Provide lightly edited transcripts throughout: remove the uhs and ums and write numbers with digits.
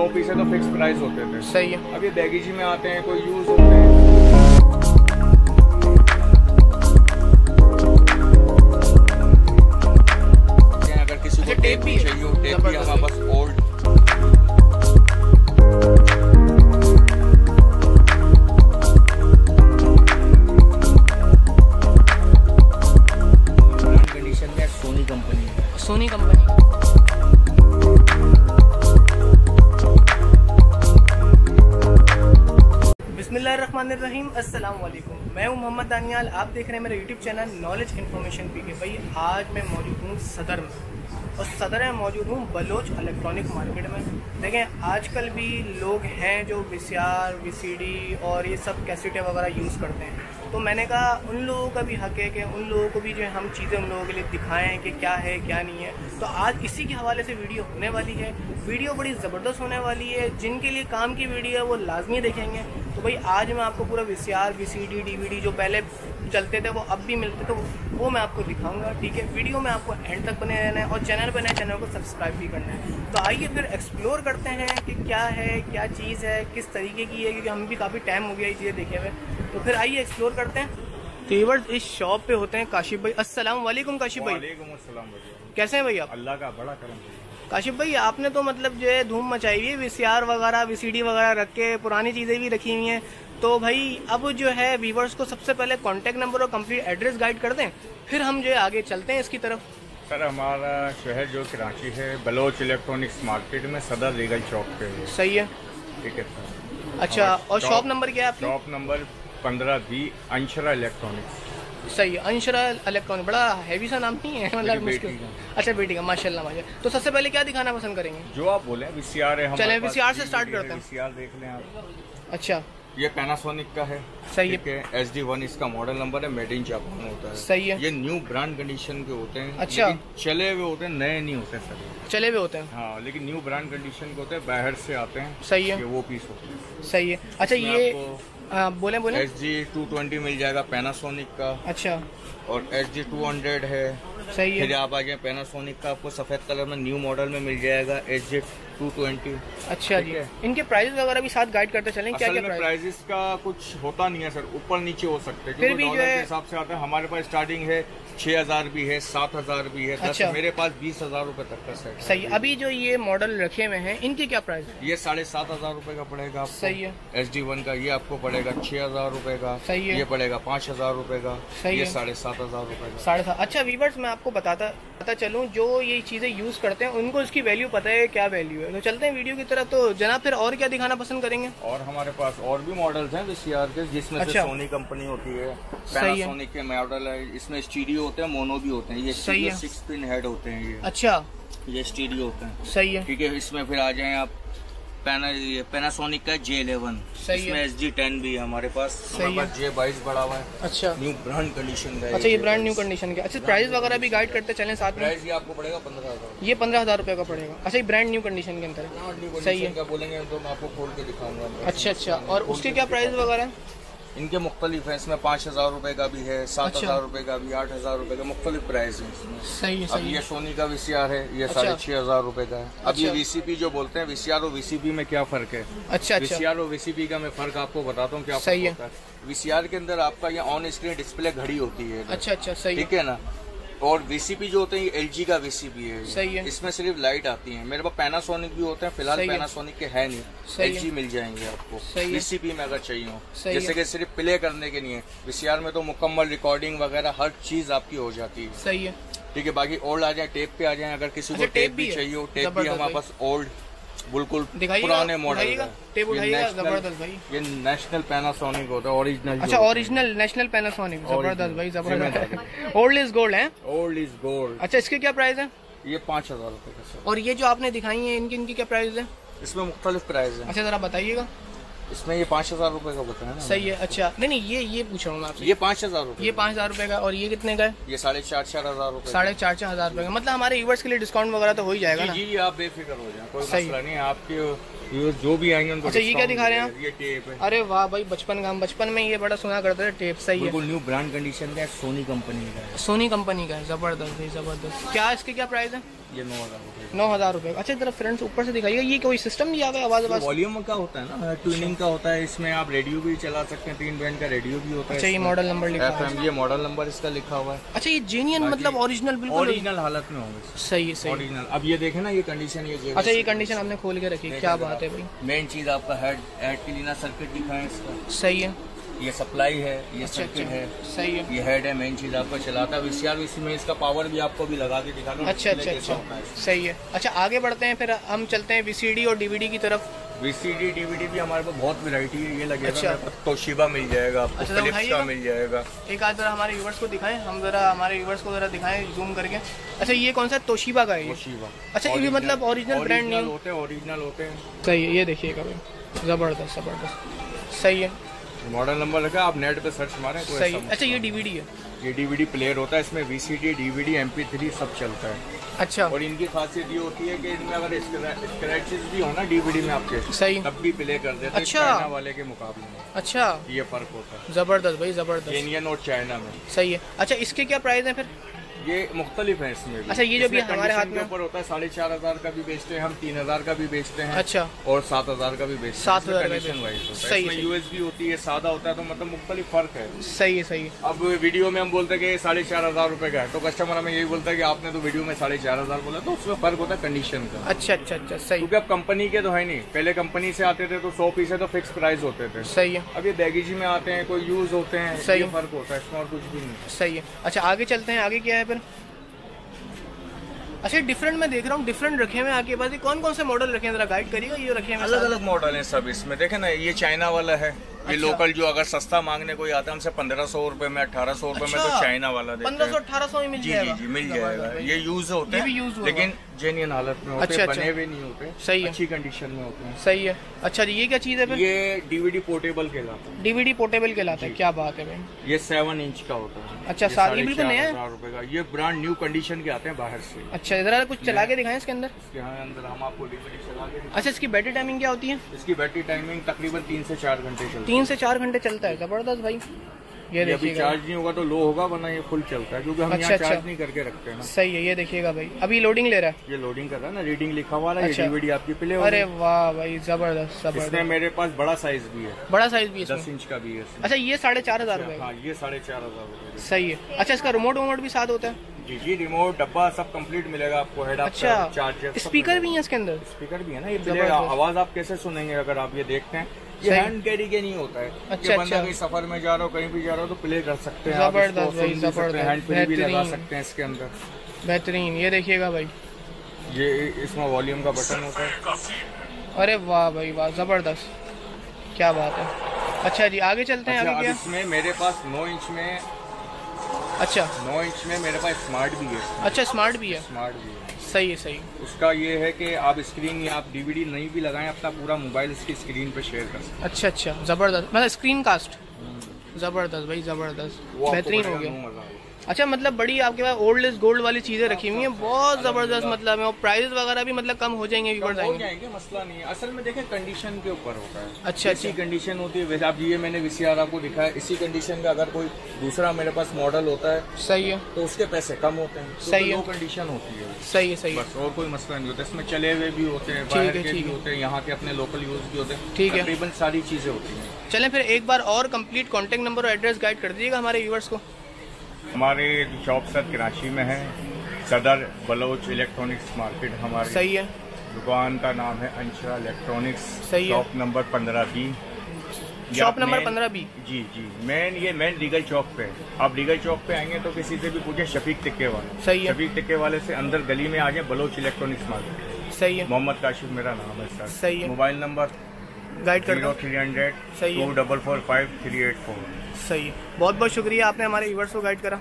100 piece है तो fix price होते थे। सही है। अब ये बैगेजी में आते हैं, कोई यूज होते हैं। टेप भी चाहिए, टेप भी हमारा बस ओल्ड। कंडीशन में सोनी कंपनी है, सोनी कंपनी। बिस्मिल्लाहिर्रहमानिर्रहीम, अस्सलाम वालेकुम। मैं हूं मोहम्मद दानियाल, आप देख रहे हैं मेरा YouTube channel knowledge information P K. भाई आज मैं मौजूद हूँ सदर में, और सदर में मौजूद हूँ बलोच इलेक्ट्रॉनिक मार्केट में। देखें आजकल भी लोग हैं जो वीसीआर, वीसीडी और ये सब कैसेटें वगैरह यूज़ करते हैं, तो मैंने कहा उन लोगों का भी हक है कि उन लोगों को भी जो है हम चीज़ें उन लोगों के लिए दिखाएं कि क्या है क्या नहीं है। तो आज इसी के हवाले से वीडियो होने वाली है। वीडियो बड़ी ज़बरदस्त होने वाली है, जिनके लिए काम की वीडियो है वो लाजमी देखेंगे। तो भाई आज मैं आपको पूरा वीसीआर, वीसीडी, डीवीडी जो पहले चलते थे वो अब भी मिलते थे वो मैं आपको दिखाऊंगा। ठीक है, वीडियो में आपको एंड तक बने रहना है और चैनल पर नए चैनल को सब्सक्राइब भी करना है। तो आइए फिर एक्सप्लोर करते हैं कि क्या है, क्या चीज़ है, किस तरीके की है, क्योंकि हमें भी काफ़ी टाइम हो गया ये चीज़ें देखे हुए। तो फिर आइए एक्सप्लोर करते हैं। व्यूअर्स इस शॉप पे होते हैं काशिफ भाई। अस्सलाम वालेकुम काशिफ भाई। वालेकुम अस्सलाम। कैसे हैं भाई आप? अल्लाह का बड़ा करम। काशिफ भाई आपने तो मतलब जो है धूम मचाई हुई है, वीसीआर वगैरह, वीसीडी वगैरह रख के, पुरानी चीज़ें भी रखी हुई हैं। तो भाई अब जो है व्यूअर्स को सबसे पहले कॉन्टैक्ट नंबर और कंप्लीट एड्रेस गाइड कर दें, फिर हम जो है आगे चलते हैं इसकी तरफ। सर हमारा शहर जो कराची है, बलोच इलेक्ट्रॉनिक्स मार्केट में सदर रीगल चौक पे है। सही है, ठीक है। अच्छा, और शॉप नंबर क्या है आपका? Shop number 15B, Anshara electronics. सही है, अंशरा इलेक्ट्रॉनिक। बड़ा हैवी सा नाम नहीं है, मतलब मुश्किल। अच्छा बेटी का माशाल्लाह माशाल्लाह। तो सबसे पहले क्या दिखाना पसंद करेंगे? जो आप बोले वीसीआर है। चले वीसीआर से स्टार्ट करते हैं। वीसीआर देख लें आप। अच्छा, ये पैनासोनिक का है। सही है। SD1 इसका मॉडल नंबर है, मेड इन जापान होता है। सही है। ये न्यू ब्रांड कंडीशन के होते हैं। अच्छा, चले हुए होते हैं, नए नहीं होते सर। चले हुए होते हैं हाँ, लेकिन न्यू ब्रांड कंडीशन के होते हैं, बाहर से आते हैं। सही है। ये वो पीस होते हैं। सही है। अच्छा ये बोले बोले SG220 मिल जाएगा पैनासोनिक का। अच्छा, और SG200 है। सही है। फिर आप आ गए पैनासोनिक का, आपको सफेद कलर में न्यू मॉडल में मिल जाएगा SG220। अच्छा जी, इनके प्राइस वगैरह भी साथ गाइड करते चलें। क्या क्या प्राइसेस का कुछ होता नहीं है सर, ऊपर नीचे हो सकते हैं, फिर भी डॉलर के हिसाब से आता है। हमारे पास स्टार्टिंग है 6000 भी है, 7000 भी है। अच्छा, मेरे पास 20,000 रूपए तक का सेट। सही। अभी जो ये मॉडल रखे हुए हैं इनके क्या प्राइस है? ये 7500 रूपये का पड़ेगा। सही है। SG1 का ये आपको पड़ेगा 6000 रूपये का। सही है। ये पड़ेगा 5000 रूपये का। सही है। 7500 रूपये का, 7500। अच्छा व्यूअर्स मैं आपको बताता चलूँ, जो ये चीजें यूज करते हैं उनको इसकी वैल्यू पता है क्या वैल्यू है। तो चलते हैं वीडियो की तरफ। तो जनाब फिर और क्या दिखाना पसंद करेंगे? और हमारे पास और भी मॉडल्स हैं वीसीआर के, जिसमें से सोनी कंपनी होती है, पैनासोनिक के मॉडल है, इसमें स्टीरियो होते हैं, मोनो भी होते हैं। ये स्टीरियो 6 पिन हेड होते हैं ये। अच्छा, ये स्टीरियो होते हैं। सही है, ठीक है। इसमें फिर आ जाए आप पैनासोनिक का J11, इसमें SG10 भी है हमारे पास। सही है। J22 बड़ा हुआ है। अच्छा, न्यू ब्रांड कंडीशन का। अच्छा, ये ब्रांड न्यू कंडीशन का। अच्छा, प्राइस वगैरह भी गाइड करते चलें साथ में। प्राइस ये आपको पड़ेगा 15,000। ये 15,000 रुपए का पड़ेगा। अच्छा, ये ब्रांड न्यू कंडीशन के अंदर है। सही है। बोलेंगे तो मैं आपको खोल के दिखाऊंगा। अच्छा, और उसके क्या प्राइस वगैरह? इनके मुख्तलिफ है, इसमें 5000 रुपए का भी है, 7000 रुपए का भी, 8000 रुपए का, मुख्तलिफ प्राइस है। सही है। अब ये सोनी का वीसीआर है, ये 6500 रुपए का है। अब ये VCP जो बोलते हैं, वीसीआर और VCP में क्या फर्क है? अच्छा, वीसीआर और VCP का मैं फर्क आपको बताता हूँ क्या। सही है। वीसीआर के अंदर आपका ये ऑन स्क्रीन डिस्प्ले घड़ी होती है। अच्छा अच्छा, सही, ठीक है ना। और VCP जो होते हैं LG का VCP है। सही है। इसमें सिर्फ लाइट आती है। मेरे पास पैनासोनिक भी होते हैं, फिलहाल पैनासोनिक के है नहीं, LG मिल जाएंगे आपको VCP में अगर चाहिए हो। जैसे कि सिर्फ प्ले करने के लिए, VCR में तो मुकम्मल रिकॉर्डिंग वगैरह हर चीज आपकी हो जाती है। सही है, ठीक है। बाकी ओल्ड आ जाए, टेप पे आ जाए, अगर किसी को टेप भी चाहिए हो, टेप भी हमारे पास ओल्ड बिल्कुल पुराने मॉडल का। जबरदस्त भाई, ये नेशनल पैनासोनिक होता है, ओरिजिनल। अच्छा, ओरिजिनल नेशनल पैनासोनिक, जबरदस्त भाई, जबरदस्त। ओल्ड इज गोल्ड है, ओल्ड इज गोल्ड। अच्छा, इसके क्या प्राइस है? ये 5000 रुपए का। और ये जो आपने दिखाई है इनकी, इनकी क्या प्राइस है? इसमें मुख्तलिफ प्राइस है। अच्छा, जरा बताइएगा। इसमें ये 5000 रुपए का बताया ना। सही है। अच्छा, नहीं नहीं, ये पूछ रहा हूँ आपसे, ये 5000 रुपए, ये 5000 रुपए का। और ये कितने का है? ये 4500-4000 रुपए, 4500-4000 रुपए का। मतलब हमारे व्यूअर्स के लिए डिस्काउंट वगैरह तो हो ही जाएगा ना जी। आप बेफिक्र हो जाए, कोई मसला नहीं है, आपके व्यूअर्स जो भी आएंगे उनको। अच्छा, ये क्या दिखा रहे हैं आप? ये टेप है। अरे वाह भाई, बचपन का, हम बचपन में ये बड़ा सुना करते थे टेप। सही है। न्यू ब्रांड कंडीशन का, सोनी कंपनी का है। सोनी कंपनी का है, जबरदस्त, जबरदस्त। क्या इसकी क्या प्राइस है? ये 9,000 रुपये। अच्छा इधर फ्रेंड्स ऊपर से दिखाइएगा, ये कोई सिस्टम दिया गया आवाज वॉल्यूम का होता है ना, ट्यूनिंग का होता है, इसमें आप रेडियो भी चला सकते हैं, 3 बैंड का रेडियो भी होता है। अच्छा ये मॉडल नंबर लिखा है, ये मॉडल नंबर इसका लिखा हुआ है। अच्छा ये जेन्युइन मतलब ओरिजिनल, बिल्कुल ओरिजिनल हालत में होगा। सही है, सही ओरिजिनल। अब ये देखे ना ये कंडीशन, ये अच्छा ये कंडीशन हमने खोल के रखी, क्या बात है भाई। मेन चीज आपका हेड क्लीनर सर्किट दिखा है इसका, सही है, ये सप्लाई है, ये सर्किट है, सही है, ये हेड है, मेन चीज आपको चलाता है। VCR में इसका पावर भी आपको भी लगा के दिखा दूं। अच्छा अच्छा अच्छा, सही है। अच्छा आगे बढ़ते हैं, फिर हम चलते हैं VCD और DVD की तरफ। VCD DVD भी हमारे पास बहुत वैरायटी है, ये लगेगा तोशिबा मिल जाएगा आपको, फिलिप्स का मिल जाएगा। एक आध जरा हमारे व्यूअर्स को दिखाएं, हम जरा हमारे व्यूअर्स को जरा दिखाएं जूम करके। अच्छा ये कौन सा तोशिबा का है? तोशिबा। अच्छा ये मतलब ओरिजिनल ब्रांड नेम होते हैं, ओरिजिनल होते हैं, सही है। ये देखिएगा भाई, जबरदस्त जबरदस्त, सही है। मॉडल नंबर लगा, आप नेट पे सर्च मारें तो सही। अच्छा ये DVD है, ये DVD प्लेयर होता है, इसमें VCD DVD MP3 सब चलता है। अच्छा और इनकी खासियत ये होती है कि इनमें अगर स्क्रैचेस भी हो ना DVD में आपके, सही तब भी प्ले कर देते हैं चाइना वाले के मुकाबले में। अच्छा ये फर्क होता है, जबरदस्त भाई जबरदस्त, इंडियन और चाइना में, सही है। अच्छा इसके क्या प्राइस है फिर? ये मुख्तलिफ है इसमें भी। अच्छा ये जो भी हमारे हाथ में ऊपर होता है 4,500 का भी बेचते हैं हम, 3,000 का भी बेचते हैं, अच्छा और 7,000 का भी बेचते हैं, 7,000 कनेक्शन वाइज होता है। इसमें USB होती है, सादा होता है, तो मतलब मुख्तलिफ फर्क है। सही है सही है। अब वीडियो में हम बोलते हैं कि 4,500 रुपये का है, तो कस्टमर हमें यही बोलता है कि आपने तो वीडियो में 4,500 बोला, तो उसमें फर्क होता है कंडीशन का। अच्छा अच्छा अच्छा, सही। क्योंकि अब कंपनी के तो है नहीं, पहले कंपनी से आते थे तो 100 पीस है तो फिक्स प्राइस होते थे, सही है। अब ये बैगेजी में आते हैं, कोई यूज होते हैं, सही फर्क होता है, इसमें और कुछ भी नहीं, सही है। अच्छा आगे चलते हैं, आगे क्या है? अच्छा डिफरेंट मैं देख रहा हूँ, डिफरेंट रखे हुए आपके पास, कौन कौन से मॉडल रखे हैं जरा गाइड करिएगा। ये रखे हैं अलग अलग मॉडल हैं सब इसमें, देखे ना ये चाइना वाला है, ये लोकल जो अगर सस्ता मांगने कोई आता है हमसे 1500 रुपए में 1800 रुपए में, तो चाइना वाला 1500 1800 में मिल जाएगा। जी जी मिल जाएगा, ये यूज होते हैं लेकिन जेन्युइन हालत में होते हैं, बने हुए नहीं होते, सही है, अच्छी कंडीशन में होते हैं, सही है। अच्छा ये क्या चीज है? ये DVD पोर्टेबल कहलाता है, DVD पोर्टेबल कहलाता है, क्या बात है भाई। ये 7 इंच का होता है, अच्छा 4,000 रुपए का, ये ब्रांड न्यू कंडीशन के आते हैं बाहर से। अच्छा इधर कुछ चला के दिखाएं इसके अंदर, अंदर हम आपको DVD चला के। अच्छा इसकी बैटरी टाइमिंग क्या होती है? इसकी बैटरी टाइमिंग तकरीबन 3 से 4 घंटे चलती है, 3 से 4 घंटे चलता है, जबरदस्त भाई। ये अभी चार्ज नहीं होगा तो लो होगा, वरना ये फुल चलता है क्योंकि हम यहाँ चार्ज नहीं करके रखते हैं ना। सही है, ये देखिएगा भाई, अभी लोडिंग ले रहा है, ये लोडिंग कर रहा है ना, रीडिंग लिखा हुआ है, ये DVD आपकी प्ले हो रही है। अरे वाह भाई जबरदस्त जबरदस्त। इसमें मेरे पास बड़ा साइज भी है, बड़ा साइज भी है, 10 इंच का भी है। अच्छा ये 4,500 रुपए, ये 4,500 रुपए, सही है। अच्छा इसका रिमोट वमोट भी साथ होता है? जी, रिमोट डब्बा सब कंप्लीट मिलेगा आपको, हेड अच्छा, चार्जर, स्पीकर भी है इसके अंदर, स्पीकर भी है ना। ये आवाज आप कैसे सुनेंगे अगर आप ये देखते हैं, ये हैंड कैरी के नहीं होता है। अच्छा बंदा कहीं सफर में जा रहा हो, कहीं भी जा रहा हो तो प्ले कर सकते हैं, हैंड फ्री भी लगा सकते हैं इसके अंदर, बेहतरीन। ये देखिएगा भाई, ये इसमें वॉल्यूम का बटन होता है। अरे वाह भाई वाह जबरदस्त, क्या बात है। अच्छा जी आगे चलते हैं, इसमें मेरे पास 9 इंच में, अच्छा 9 इंच में मेरे पास स्मार्ट भी है। अच्छा स्मार्ट भी है, स्मार्ट भी है, सही है सही। उसका ये है कि आप स्क्रीन या आप DVD नहीं भी लगाएं, अपना पूरा मोबाइल इसकी स्क्रीन पे शेयर कर सकते। अच्छा अच्छा जबरदस्त, मतलब स्क्रीन कास्ट जबरदस्त भाई जबरदस्त, बेहतरीन हो गया। अच्छा मतलब बड़ी आपके पास ओल्ड इज गोल्ड वाली चीजें रखी हुई हैं, बहुत जबरदस्त मतलब है, और प्राइसेस वगैरह भी मतलब कम हो जाएंगे, बिगड़ जाएंगे, मसला नहीं है। असल में देखें कंडीशन के ऊपर होता है। अच्छा अच्छी कंडीशन होती है, वैसे आप ये मैंने VCR आपको दिखाया, इसी कंडीशन का अगर कोई दूसरा मेरे पास मॉडल होता है, सही है, तो उसके पैसे कम होते हैं, सही है, कंडीशन होती है, सही है सही है, और कोई मसला नहीं होता। इसमें चले हुए भी होते हैं, बाहर के भी होते हैं, यहाँ के अपने लोकल यूज भी होते हैं, ठीक है, तकरीबन सारी चीजें होती है। चले फिर एक बार और कंप्लीट कॉन्टेक्ट नंबर और एड्रेस गाइड कर दीजिएगा हमारे व्यूअर्स को। हमारे शॉप सर कराची में है, सदर बलोच इलेक्ट्रॉनिक्स मार्केट हमारी, सही है। दुकान का नाम है अंशरा इलेक्ट्रॉनिक्स, सही है। Shop number 15B, shop number 15B, जी जी। मेन रीगल चौक पे, आप रीगल चौक पे आएंगे तो किसी से भी पूछे शफीक टिक्के वाले, सही है, शफीक टिक्के वाले से अंदर गली में आ जाए, बलोच इलेक्ट्रॉनिक्स मार्केट, सही है। मोहम्मद काशिफ मेरा नाम है सर, सही है। मोबाइल नंबर गाइड कर दो 300-244-5384, सही है। बहुत बहुत शुक्रिया, आपने हमारे व्यूअर्स को गाइड करा।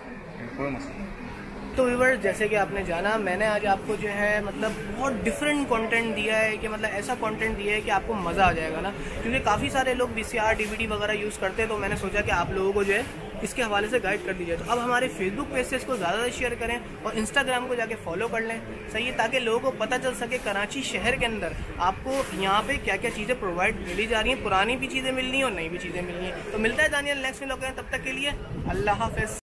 तो व्यूअर्स जैसे कि आपने जाना, मैंने आज आपको जो है मतलब बहुत डिफरेंट कंटेंट दिया है, कि मतलब ऐसा कंटेंट दिया है कि आपको मज़ा आ जाएगा ना, क्योंकि काफ़ी सारे लोग VCR DVD वगैरह यूज़ करते हैं, तो मैंने सोचा कि आप लोगों को जो है इसके हवाले से गाइड कर दीजिए। तो अब हमारे फेसबुक पेज से इसको ज़्यादा शेयर करें और इंस्टाग्राम को जाके फॉलो कर लें, सही है, ताकि लोगों को पता चल सके कराची शहर के अंदर आपको यहाँ पे क्या क्या चीज़ें प्रोवाइड मिली जा रही हैं, पुरानी भी चीज़ें मिलनी हैं और नई भी चीज़ें मिलनी हैं। तो मिलता है दानियाल नेक्स्ट व्लॉग में, तब तक के लिए अल्लाह हाफ़िज़।